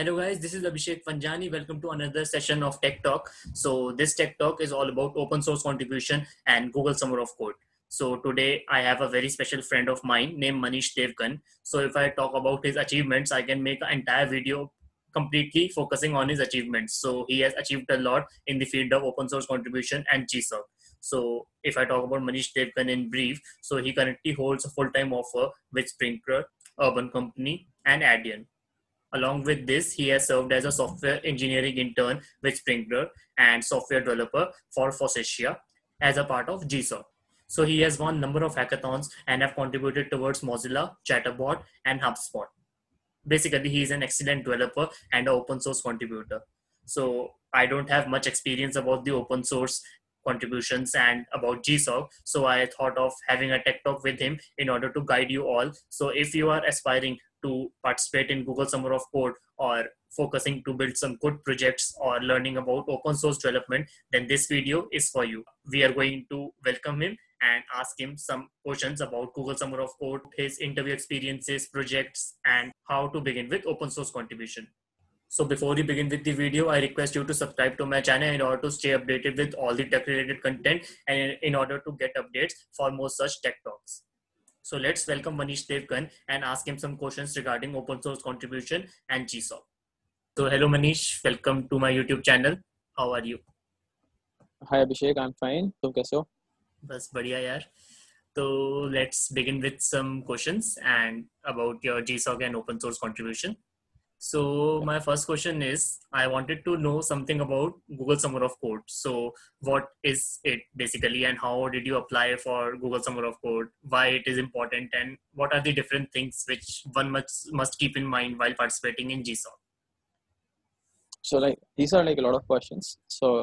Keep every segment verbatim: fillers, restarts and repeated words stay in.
Hello guys, this is Abhishek Vanjani. Welcome to another session of Tech Talk. So this Tech Talk is all about open source contribution and Google Summer of Code. So today I have a very special friend of mine named Manish Devgan. So if I talk about his achievements, I can make an entire video completely focusing on his achievements. So he has achieved a lot in the field of open source contribution and G SERC. So if I talk about Manish Devgan in brief, so he currently holds a full-time offer with Sprinklr, Urban Company and Adyen. Along with this, he has served as a software engineering intern with Sprinklr and software developer for FOSSASIA as a part of G SERC. So he has won number of hackathons and have contributed towards Mozilla, Chatterbot and HubSpot. Basically, he is an excellent developer and an open source contributor. So I don't have much experience about the open source contributions and about G SERC. So I thought of having a tech talk with him in order to guide you all. So if you are aspiring to participate in Google Summer of Code or focusing to build some good projects or learning about open source development, then this video is for you. We are going to welcome him and ask him some questions about Google Summer of Code, his interview experiences, projects, and how to begin with open source contribution. So before we begin with the video, I request you to subscribe to my channel in order to stay updated with all the tech related content and in order to get updates for more such tech talks. So let's welcome Manish Devgan and ask him some questions regarding open source contribution and G SERC. So hello Manish, welcome to my YouTube channel. How are you? Hi Abhishek, I'm fine. Tum kaise ho? Bas badhiya yaar. So let's begin with some questions and about your G SERC and open source contribution. So my first question is, I wanted to know something about Google Summer of Code. So what is it basically and how did you apply for Google Summer of Code? Why it is important and what are the different things which one must, must keep in mind while participating in G SERC? So like these are like a lot of questions. So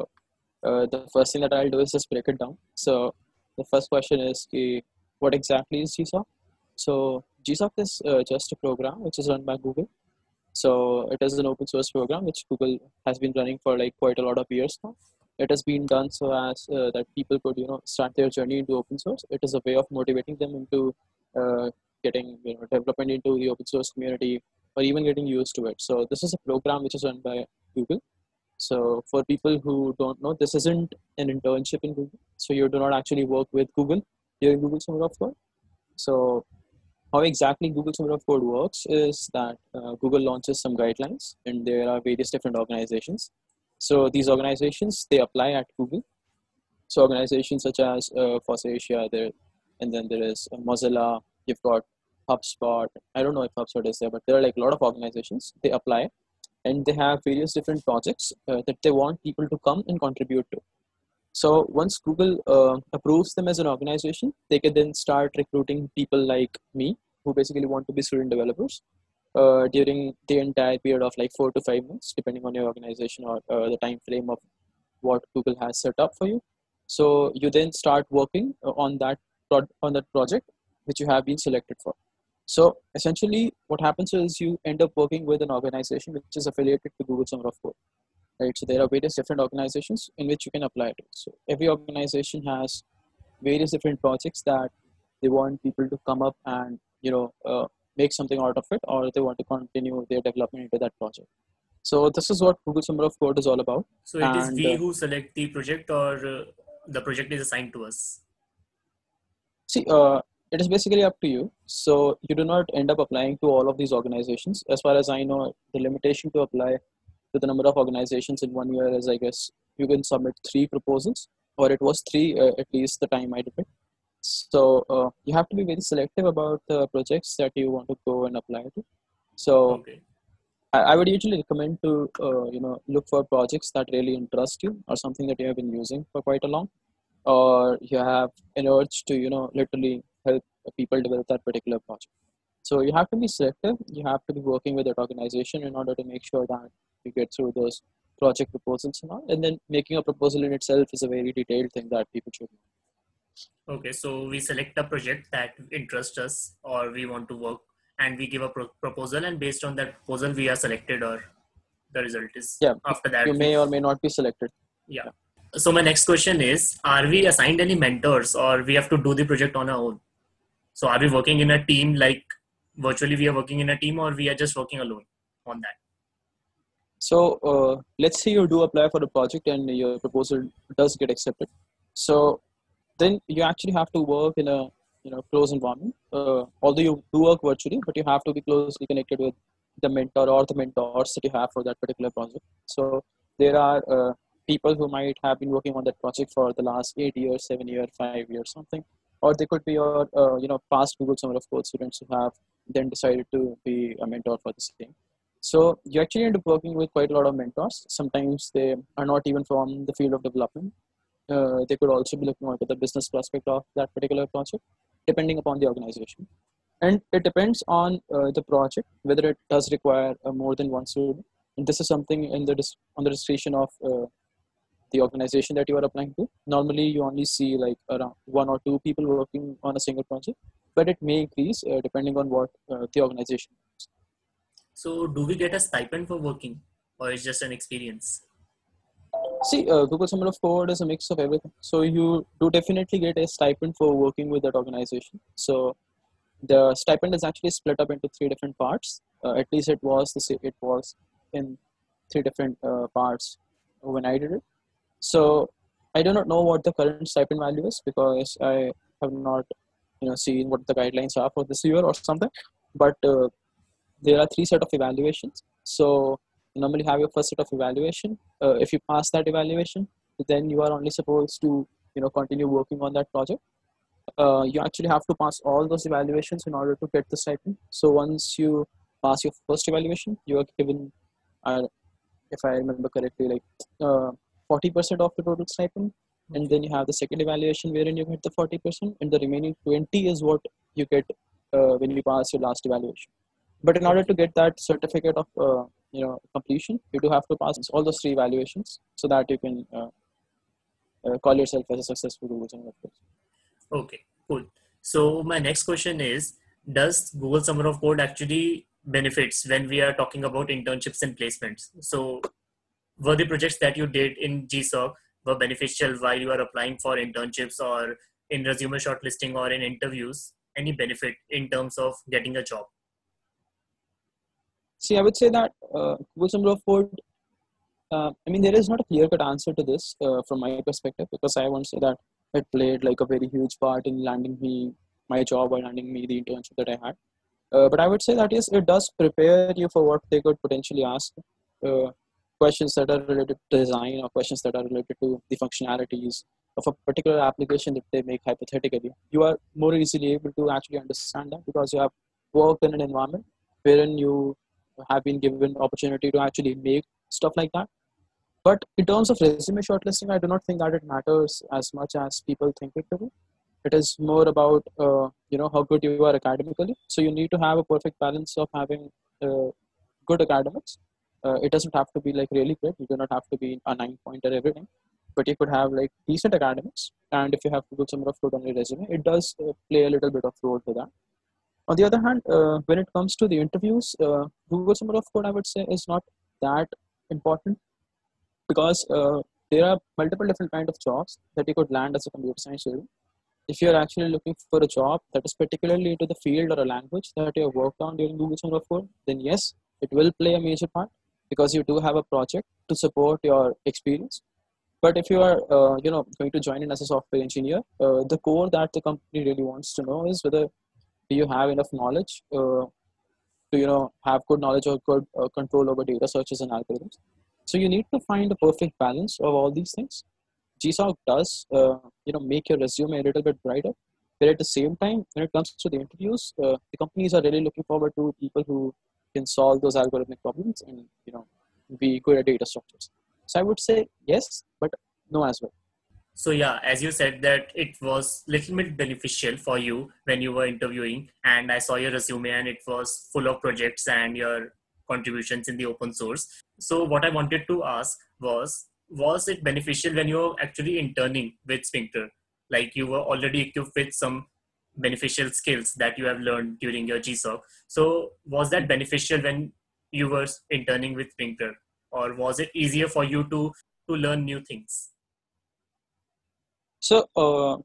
uh, the first thing that I'll do is just break it down. So the first question is ki, what exactly is G SERC? So G SERC is uh, just a program which is run by Google. So it is an open source program which Google has been running for like quite a lot of years now. It has been done so as uh, that people could, you know, start their journey into open source. It is a way of motivating them into uh, getting, you know, development into the open source community or even getting used to it. So this is a program which is run by Google. So for people who don't know, this isn't an internship in Google. So you do not actually work with Google during Google Summer of Code. So how exactly Google Summer of Code works is that uh, Google launches some guidelines and there are various different organizations. So these organizations, they apply at Google. So organizations such as uh, FOSSASIA there, and then there is uh, Mozilla, you've got HubSpot. I don't know if HubSpot is there, but there are like a lot of organizations. They apply and they have various different projects uh, that they want people to come and contribute to. So once Google uh, approves them as an organization, they can then start recruiting people like me who basically want to be student developers uh, during the entire period of like four to five months, depending on your organization or uh, the time frame of what Google has set up for you. So you then start working on that on that project which you have been selected for. So essentially what happens is you end up working with an organization which is affiliated to Google Summer of Code. Right, so there are various different organizations in which you can apply to. So every organization has various different projects that they want people to come up and, you know, uh, make something out of it, or they want to continue their development into that project. So this is what Google Summer of Code is all about. So it and, is we uh, who select the project, or uh, the project is assigned to us? See, uh, it is basically up to you. So you do not end up applying to all of these organizations. As far as I know, the limitation to apply to the number of organizations in one year is, I guess, you can submit three proposals, or it was three uh, at least the time I did it. So uh, you have to be very selective about the projects that you want to go and apply to. So okay. I, I would usually recommend to uh, you know, look for projects that really interest you, or something that you have been using for quite a long, or you have an urge to, you know, literally help people develop that particular project. So you have to be selective. You have to be working with that organization in order to make sure that you get through those project proposals and all. And then making a proposal in itself is a very detailed thing that people should know. Okay, so we select a project that interests us or we want to work, and we give a pro proposal, and based on that proposal, we are selected, or the result is, yeah, after that. You may or may not be selected. Yeah. yeah. So my next question is, are we assigned any mentors, or we have to do the project on our own? So are we working in a team, like virtually we are working in a team, or we are just working alone on that? So uh, let's say you do apply for a project and your proposal does get accepted. So then you actually have to work in a you know close environment. Uh, although you do work virtually, but you have to be closely connected with the mentor or the mentors that you have for that particular project. So there are uh, people who might have been working on that project for the last eight years, seven years, five years, something, or they could be your uh, you know past Google Summer of Code students who have then decided to be a mentor for this thing. So you actually end up working with quite a lot of mentors. Sometimes they are not even from the field of development. Uh, they could also be looking at the business prospect of that particular project, depending upon the organization. And it depends on uh, the project, whether it does require uh, more than one student. And this is something in the on the discretion of uh, the organization that you are applying to. Normally, you only see like around one or two people working on a single project, but it may increase uh, depending on what uh, the organization is. So do we get a stipend for working, or is just an experience? See, uh, Google Summer of Code is a mix of everything. So you do definitely get a stipend for working with that organization. So the stipend is actually split up into three different parts. Uh, at least it was the it was in three different uh, parts when I did it. So I do not know what the current stipend value is because I have not you know seen what the guidelines are for this year or something. But uh, there are three set of evaluations. So you normally have your first set of evaluation. Uh, if you pass that evaluation, then you are only supposed to you know continue working on that project. Uh, you actually have to pass all those evaluations in order to get the stipend. So once you pass your first evaluation, you are given, uh, if I remember correctly, like uh, forty percent of the total stipend. And then you have the second evaluation wherein you get the forty percent, and the remaining twenty is what you get uh, when you pass your last evaluation. But in order to get that certificate of uh, you know completion, you do have to pass all those three evaluations so that you can uh, uh, call yourself as a successful Google Summer of Code. Okay, cool. So my next question is, does Google Summer of Code actually benefits when we are talking about internships and placements? So were the projects that you did in G SOC were beneficial while you are applying for internships or in resume shortlisting or in interviews? Any benefit in terms of getting a job? See, I would say that uh, Google Summer of Code, uh, I mean, there is not a clear-cut answer to this uh, from my perspective, because I won't say that it played like a very huge part in landing me my job or landing me the internship that I had. Uh, but I would say that yes, it does prepare you for what they could potentially ask, uh, questions that are related to design or questions that are related to the functionalities of a particular application that they make hypothetically. You are more easily able to actually understand that because you have worked in an environment wherein you have been given opportunity to actually make stuff like that. But in terms of resume shortlisting, I do not think that it matters as much as people think it to. It is more about uh, you know how good you are academically. So you need to have a perfect balance of having uh, good academics. Uh, it doesn't have to be like really good. You do not have to be a nine pointer every time, but you could have like decent academics. And if you have Google Summer of Code on your resume, it does uh, play a little bit of role to that. On the other hand, uh, when it comes to the interviews, uh, Google Summer of Code, I would say, is not that important because uh, there are multiple different kinds of jobs that you could land as a computer science student. If you're actually looking for a job that is particularly into the field or a language that you have worked on during Google Summer of Code, then yes, it will play a major part because you do have a project to support your experience. But if you are uh, you know, going to join in as a software engineer, uh, the core that the company really wants to know is whether do you have enough knowledge uh, to you know have good knowledge or good uh, control over data searches and algorithms. So you need to find a perfect balance of all these things. G SOC does uh, you know make your resume a little bit brighter, but at the same time, when it comes to the interviews, uh, the companies are really looking forward to people who can solve those algorithmic problems and you know be good at data structures. So I would say yes, but no as well. So yeah, as you said that it was little bit beneficial for you when you were interviewing, and I saw your resume and it was full of projects and your contributions in the open source. So what I wanted to ask was, was it beneficial when you were actually interning with Sprinklr? Like you were already equipped with some beneficial skills that you have learned during your G SOC. So was that beneficial when you were interning with Sprinklr, or was it easier for you to, to learn new things? So uh,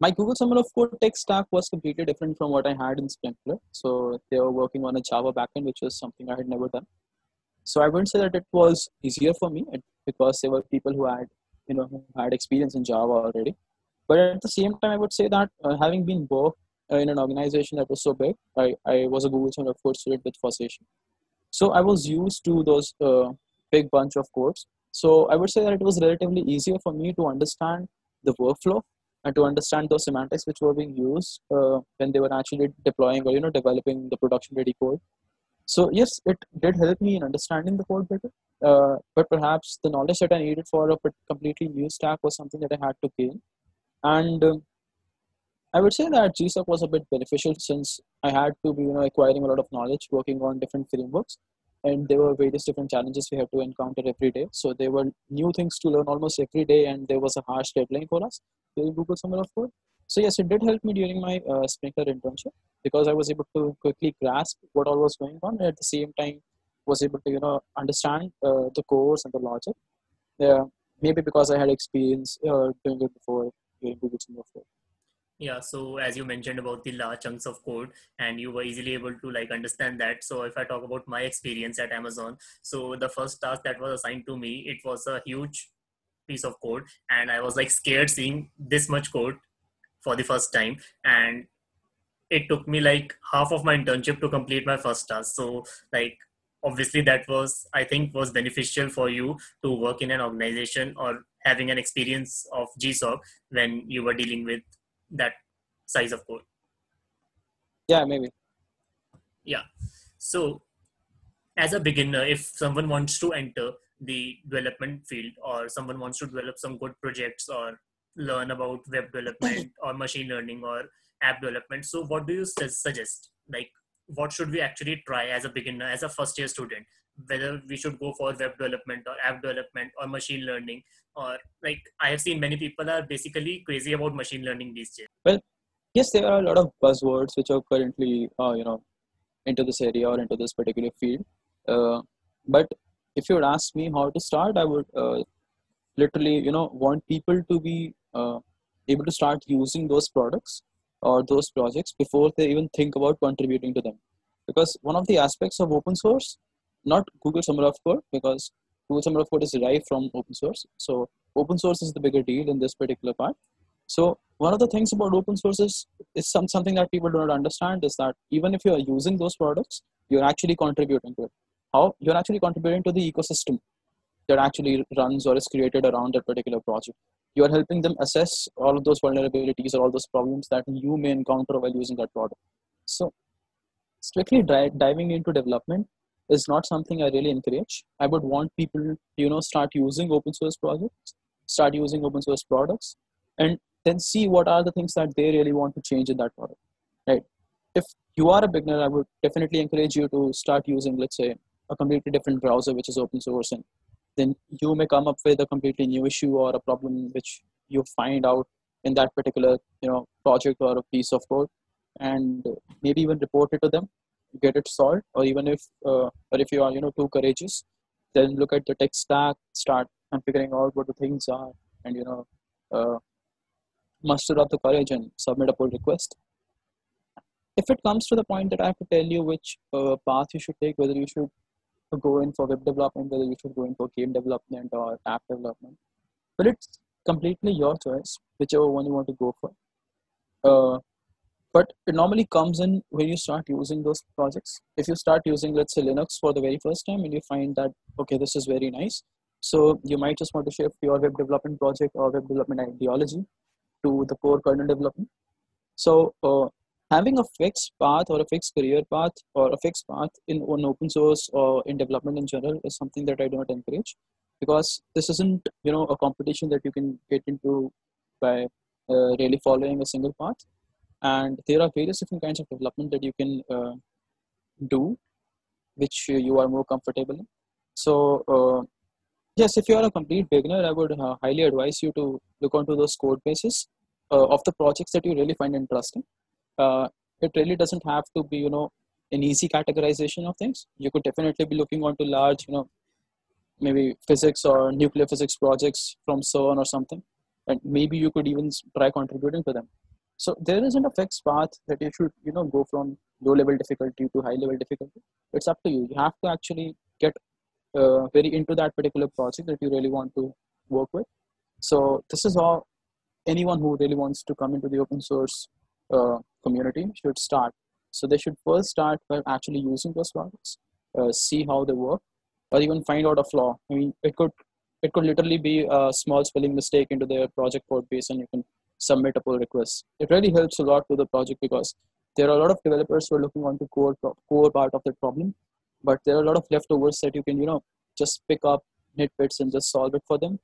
my Google Summer of Code tech stack was completely different from what I had in Sprinklr. So they were working on a Java backend, which was something I had never done. So I wouldn't say that it was easier for me because there were people who had, you know, who had experience in Java already. But at the same time, I would say that uh, having been worked uh, in an organization that was so big, I, I was a Google Summer of Code student with FOSSASIA. So I was used to those uh, big bunch of codes. So I would say that it was relatively easier for me to understand the workflow and to understand those semantics which were being used uh, when they were actually deploying or, you know, developing the production ready code. So yes, it did help me in understanding the code better, uh, but perhaps the knowledge that I needed for a completely new stack was something that I had to gain. And um, I would say that G SUB was a bit beneficial since I had to be, you know, acquiring a lot of knowledge, working on different frameworks, and there were various different challenges we had to encounter every day. So there were new things to learn almost every day, and there was a harsh deadline for us during Google Summer of Code. So yes, it did help me during my uh, Sprinklr internship because I was able to quickly grasp what all was going on, and at the same time was able to, you know, understand uh, the course and the logic. Yeah, maybe because I had experience uh, doing it before during Google Summer of Code. Yeah, so as you mentioned about the large chunks of code, and you were easily able to like understand that. So if I talk about my experience at Amazon, so the first task that was assigned to me, it was a huge piece of code, and I was like scared seeing this much code for the first time, and it took me like half of my internship to complete my first task. So like obviously that was, I think, was beneficial for you to work in an organization or having an experience of G SUB when you were dealing with that size of code. Yeah, maybe. Yeah. So as a beginner, if someone wants to enter the development field or someone wants to develop some good projects or learn about web development or machine learning or app development, so what do you suggest? Like, what should we actually try as a beginner, as a first year student, whether we should go for web development or app development or machine learning? Or like, I have seen many people are basically crazy about machine learning these days. Well, yes, there are a lot of buzzwords which are currently, uh, you know, into this area or into this particular field. Uh, but if you would ask me how to start, I would uh, literally, you know, want people to be uh, able to start using those products or those projects before they even think about contributing to them. Because one of the aspects of open source, not Google Summer of Code, because Google Summer of Code is derived from open source. So open source is the bigger deal in this particular part. So one of the things about open source is, is some, something that people do not understand is that even if you are using those products, you're actually contributing to it. How? You're actually contributing to the ecosystem that actually runs or is created around that particular project. You are helping them assess all of those vulnerabilities or all those problems that you may encounter while using that product. So strictly diving into development is not something I really encourage. I would want people to, you know, start using open source projects, start using open source products, and then see what are the things that they really want to change in that product, right? If you are a beginner, I would definitely encourage you to start using, let's say, a completely different browser, which is open source, and then you may come up with a completely new issue or a problem which you find out in that particular, you know, project or a piece of code, and maybe even report it to them, get it solved. Or even if uh, or if you are, you know, too courageous, then look at the tech stack, start and figuring out what the things are, and, you know, uh, muster up the courage and submit a pull request. If it comes to the point that I have to tell you which uh, path you should take, whether you should go in for web development, whether you should go in for game development or app development, but it's completely your choice, whichever one you want to go for. Uh, But it normally comes in when you start using those projects. If you start using, let's say, Linux for the very first time and you find that, okay, this is very nice, so you might just want to shift your web development project or web development ideology to the core kernel development. So uh, having a fixed path or a fixed career path or a fixed path in open source or in development in general is something that I do not encourage, because this isn't, you know, a competition that you can get into by uh, really following a single path. And there are various different kinds of development that you can uh, do, which you are more comfortable in. So uh, yes, if you are a complete beginner, I would uh, highly advise you to look onto those code bases uh, of the projects that you really find interesting. Uh, it really doesn't have to be, you know, an easy categorization of things. You could definitely be looking onto large, you know, maybe physics or nuclear physics projects from CERN or something. And maybe you could even try contributing to them. So there isn't a fixed path that you should, you know, go from low level difficulty to high level difficulty. It's up to you. You have to actually get uh, very into that particular project that you really want to work with. So this is how anyone who really wants to come into the open source uh, community should start. So they should first start by actually using those products, uh, see how they work, or even find out a flaw. I mean, it could it could literally be a small spelling mistake into their project code base, and you can submit a pull request. It really helps a lot to the project, because there are a lot of developers who are looking onto core core part of the problem, but there are a lot of leftovers that you can, you know, just pick up nitpicks and just solve it for them,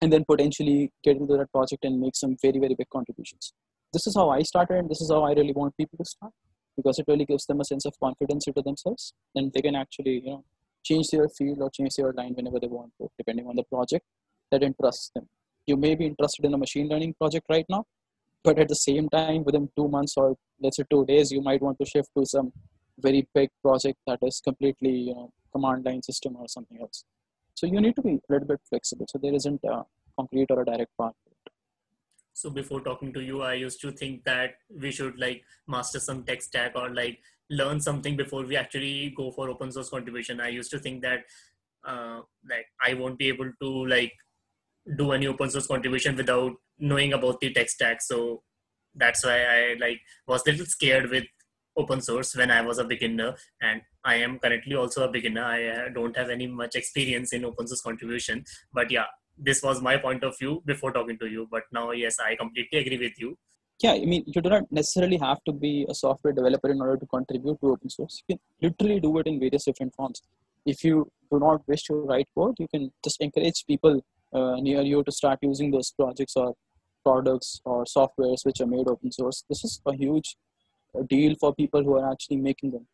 and then potentially get into that project and make some very, very big contributions. This is how I started, and this is how I really want people to start, because it really gives them a sense of confidence into themselves, and they can actually, you know, change their field or change their line whenever they want to, depending on the project that interests them. You may be interested in a machine learning project right now, but at the same time, within two months or let's say two days, you might want to shift to some very big project that is completely, you know, command line system or something else. So you need to be a little bit flexible. So there isn't a concrete or a direct path. So before talking to you, I used to think that we should like master some tech stack or like learn something before we actually go for open source contribution. I used to think that uh, like I won't be able to like do any open source contribution without knowing about the tech stack. So that's why I like was a little scared with open source when I was a beginner, and I am currently also a beginner. I don't have any much experience in open source contribution, but yeah, this was my point of view before talking to you. But now, yes, I completely agree with you. Yeah, I mean, you do not necessarily have to be a software developer in order to contribute to open source. You can literally do it in various different forms. If you do not wish to write code, you can just encourage people uh, near you to start using those projects or products or softwares which are made open source. This is a huge deal for people who are actually making them,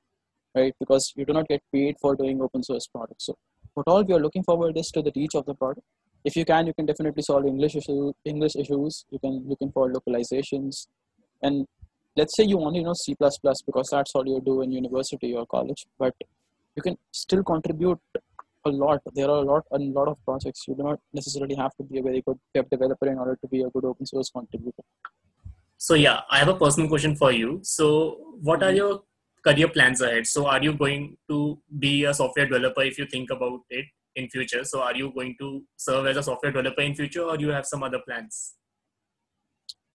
right? Because you do not get paid for doing open source products. So what all we are looking forward is to the reach of the product. If you can, you can definitely solve English issues. English issues. You can looking for localizations, and let's say you only know C plus plus because that's all you do in university or college. But you can still contribute a lot. There are a lot, a lot of projects. You do not necessarily have to be a very good web developer in order to be a good open source contributor. So yeah, I have a personal question for you. So what are your career plans ahead? So are you going to be a software developer if you think about it in future? So are you going to serve as a software developer in future, or do you have some other plans?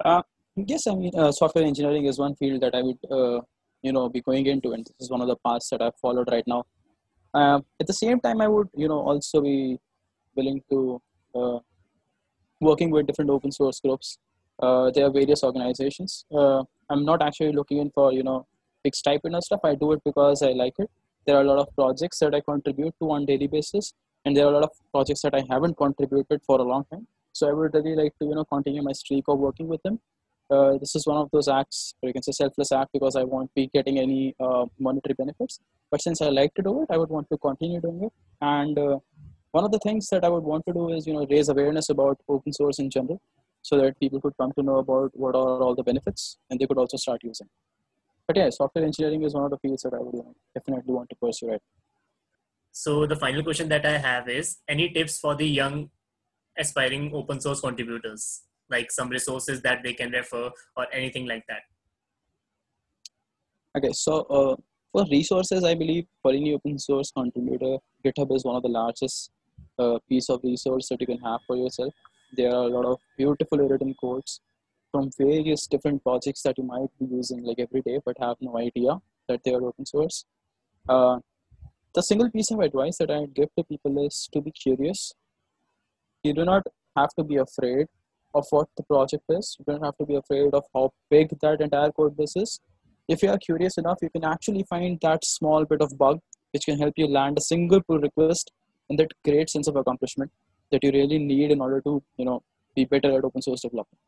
Uh, yes, I mean, uh, software engineering is one field that I would, uh, you know, be going into, and this is one of the paths that I've followed right now. Uh, at the same time, I would, you know, also be willing to uh, working with different open source groups. Uh, there are various organizations. Uh, I'm not actually looking in for, you know, big stipend and stuff. I do it because I like it. There are a lot of projects that I contribute to on a daily basis, and there are a lot of projects that I haven't contributed for a long time. So I would really like to, you know, continue my streak of working with them. Uh, this is one of those acts, or you can say selfless act, because I won't be getting any uh, monetary benefits. But since I like to do it, I would want to continue doing it. And uh, one of the things that I would want to do is, you know, raise awareness about open source in general, so that people could come to know about what are all the benefits, and they could also start using. But yeah, software engineering is one of the fields that I would definitely want to pursue it. So the final question that I have is, any tips for the young aspiring open source contributors, like some resources that they can refer or anything like that? Okay, so uh, for resources, I believe for any open source contributor, GitHub is one of the largest uh, piece of resource that you can have for yourself. There are a lot of beautifully written codes from various different projects that you might be using like every day, but have no idea that they are open source. Uh, the single piece of advice that I give to people is to be curious. You do not have to be afraid of what the project is. You don't have to be afraid of how big that entire code base is. If you are curious enough, you can actually find that small bit of bug which can help you land a single pull request and that great sense of accomplishment that you really need in order to, you know, be better at open source development.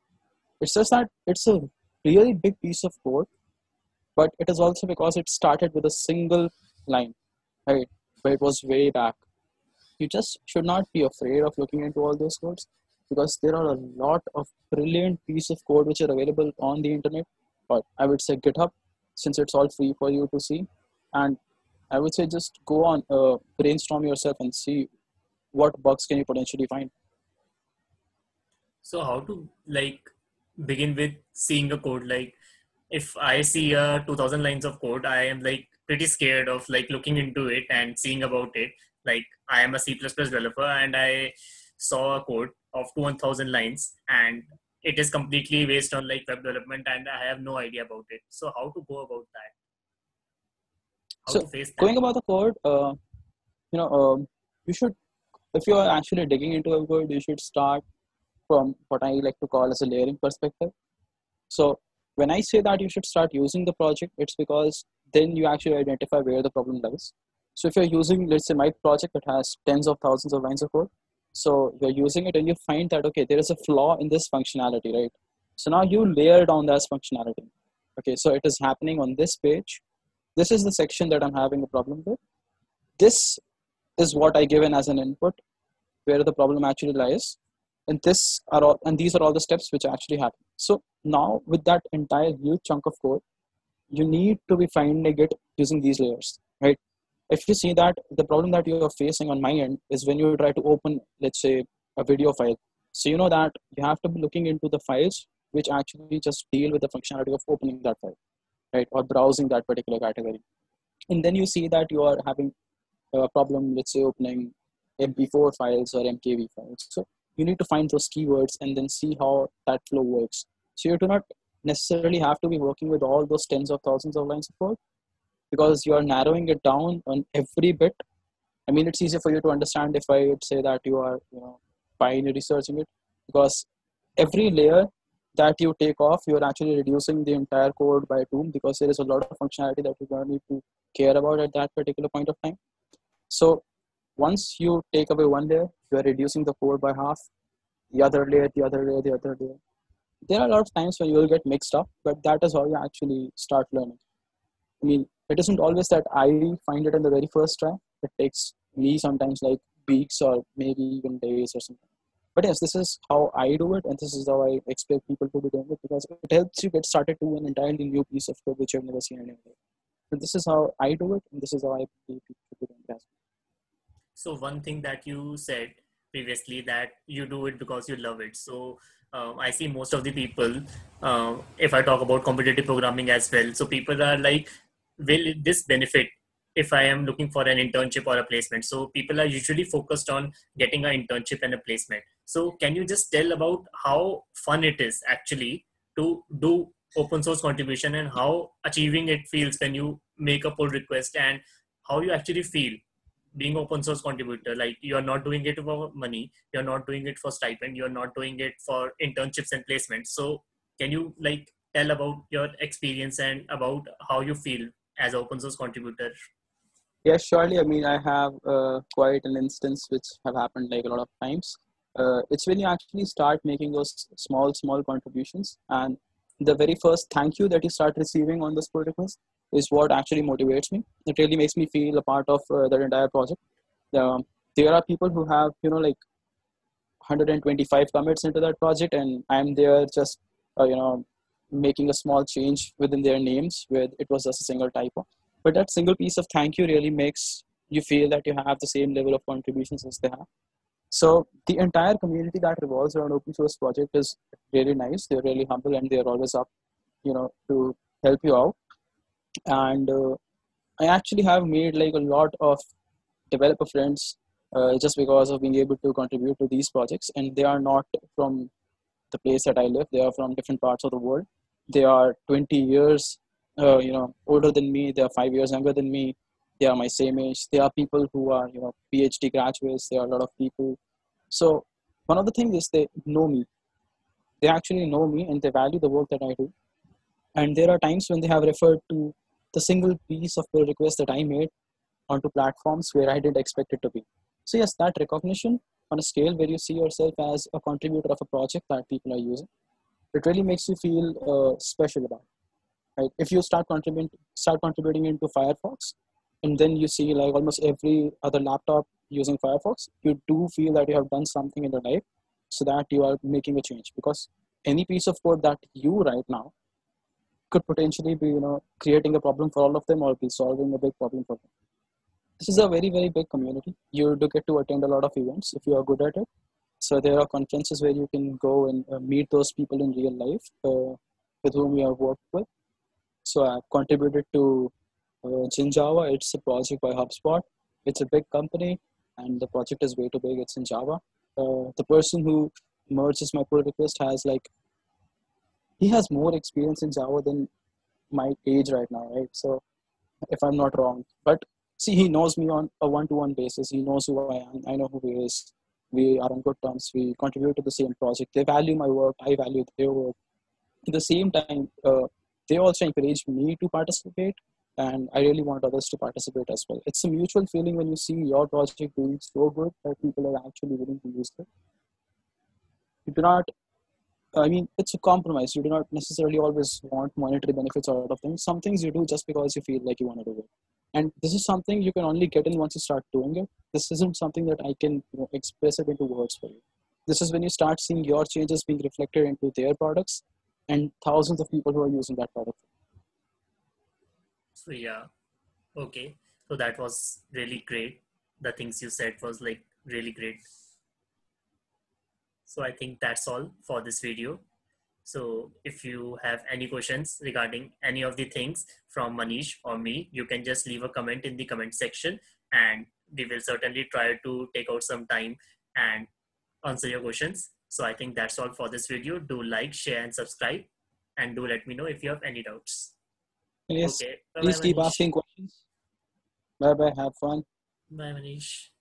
It's just that it's a really big piece of code, but it is also because it started with a single line, right? But it was way back. You just should not be afraid of looking into all those codes, because there are a lot of brilliant pieces of code which are available on the internet, or I would say GitHub, since it's all free for you to see. And I would say just go on, uh, brainstorm yourself and see what bugs can you potentially find. So how to like begin with seeing a code? Like if I see a two thousand lines of code, I am like pretty scared of like looking into it and seeing about it. Like I am a C plus plus developer and I saw a code of two thousand lines and it is completely based on like web development and I have no idea about it. So how to go about that? How so to face that? Going about the code, uh, you know, um, you should, if you are actually digging into a code, you should start from what I like to call as a layering perspective. So when I say that you should start using the project, it's because then you actually identify where the problem lies. So if you're using, let's say my project that has tens of thousands of lines of code, so you're using it and you find that, okay, there is a flaw in this functionality, right? So now you layer down this functionality. Okay, so it is happening on this page. This is the section that I'm having a problem with. This is what I given as an input, where the problem actually lies. And this are all, and these are all the steps which actually happen. So now with that entire huge chunk of code, you need to be finding it using these layers, right? If you see that the problem that you are facing on my end is when you try to open, let's say, a video file. So you know that you have to be looking into the files which actually just deal with the functionality of opening that file, right? Or browsing that particular category. And then you see that you are having a problem, let's say, opening M P four files or M K V files. So you need to find those keywords and then see how that flow works. So you do not necessarily have to be working with all those tens of thousands of lines of code because you are narrowing it down on every bit. I mean, it's easier for you to understand if I would say that you are, you know, binary searching it, because every layer that you take off, you're actually reducing the entire code by two because there is a lot of functionality that you're going to need to care about at that particular point of time. So once you take away one layer, you are reducing the code by half, the other layer, the other layer, the other layer. There are a lot of times when you will get mixed up, but that is how you actually start learning. I mean, it isn't always that I find it in the very first try. It takes me sometimes like weeks or maybe even days or something. But yes, this is how I do it, and this is how I expect people to be doing it, because it helps you get started to an entirely new piece of code which you've never seen anywhere. So this is how I do it, and this is how I believe people do it as well. So one thing that you said previously, that you do it because you love it. So um, I see most of the people, uh, if I talk about competitive programming as well, so people are like, will this benefit if I am looking for an internship or a placement? So people are usually focused on getting an internship and a placement. So can you just tell about how fun it is actually to do open source contribution and how achieving it feels when you make a pull request and how you actually feel being open source contributor? Like, you're not doing it for money, you're not doing it for stipend, you're not doing it for internships and placements. So can you like tell about your experience and about how you feel as an open source contributor? Yeah, surely. I mean, I have uh, quite an instance which have happened like a lot of times. Uh, it's when you actually start making those small, small contributions, and the very first thank you that you start receiving on this pull request is what actually motivates me. It really makes me feel a part of uh, that entire project. Um, there are people who have, you know, like one hundred twenty-five commits into that project, and I'm there just, uh, you know, making a small change within their names where it was just a single typo. But that single piece of thank you really makes you feel that you have the same level of contributions as they have. So the entire community that revolves around open source project is really nice. They're really humble and they're always up, you know, to help you out. And uh, I actually have made like a lot of developer friends uh, just because of being able to contribute to these projects. And they are not from the place that I live. They are from different parts of the world. They are twenty years, uh, you know, older than me. They are five years younger than me. They are my same age. They are people who are, you know, PhD graduates. There are a lot of people. So one of the things is they know me. They actually know me and they value the work that I do. And there are times when they have referred to the single piece of pull request that I made onto platforms where I didn't expect it to be. So yes, that recognition on a scale where you see yourself as a contributor of a project that people are using, it really makes you feel uh, special about it. Right? If you start contributing, start contributing into Firefox, and then you see like almost every other laptop using Firefox, you do feel that you have done something in your life so that you are making a change, because any piece of code that you write now could potentially be, you know, creating a problem for all of them or be solving a big problem for them. This is a very, very big community. You do get to attend a lot of events if you are good at it. So there are conferences where you can go and uh, meet those people in real life uh, with whom you have worked with. So I've contributed to uh, Jinjava. It's a project by HubSpot. It's a big company. and the project is way too big. It's in Java. Uh, the person who merges my pull request has like, he has more experience in Java than my age right now, right? So if I'm not wrong, but see, he knows me on a one-to-one basis. He knows who I am. I know who he is. We are on good terms. We contribute to the same project. They value my work. I value their work. At the same time, uh, they also encourage me to participate, and I really want others to participate as well. It's a mutual feeling when you see your project doing so good that people are actually willing to use it. You do not, I mean, it's a compromise. You do not necessarily always want monetary benefits out of things. Some things you do just because you feel like you want to do it. And this is something you can only get in once you start doing it. This isn't something that I can, you know, express it into words for you. This is when you start seeing your changes being reflected into their products and thousands of people who are using that product. So yeah, okay. So that was really great. The things you said was like really great. So I think that's all for this video. So if you have any questions regarding any of the things from Manish or me, you can just leave a comment in the comment section, and we will certainly try to take out some time and answer your questions. So I think that's all for this video. Do like, share, and subscribe, and do let me know if you have any doubts. Yes, okay. Bye please bye, keep Manish. Asking questions. Bye bye. Have fun. Bye, Manish.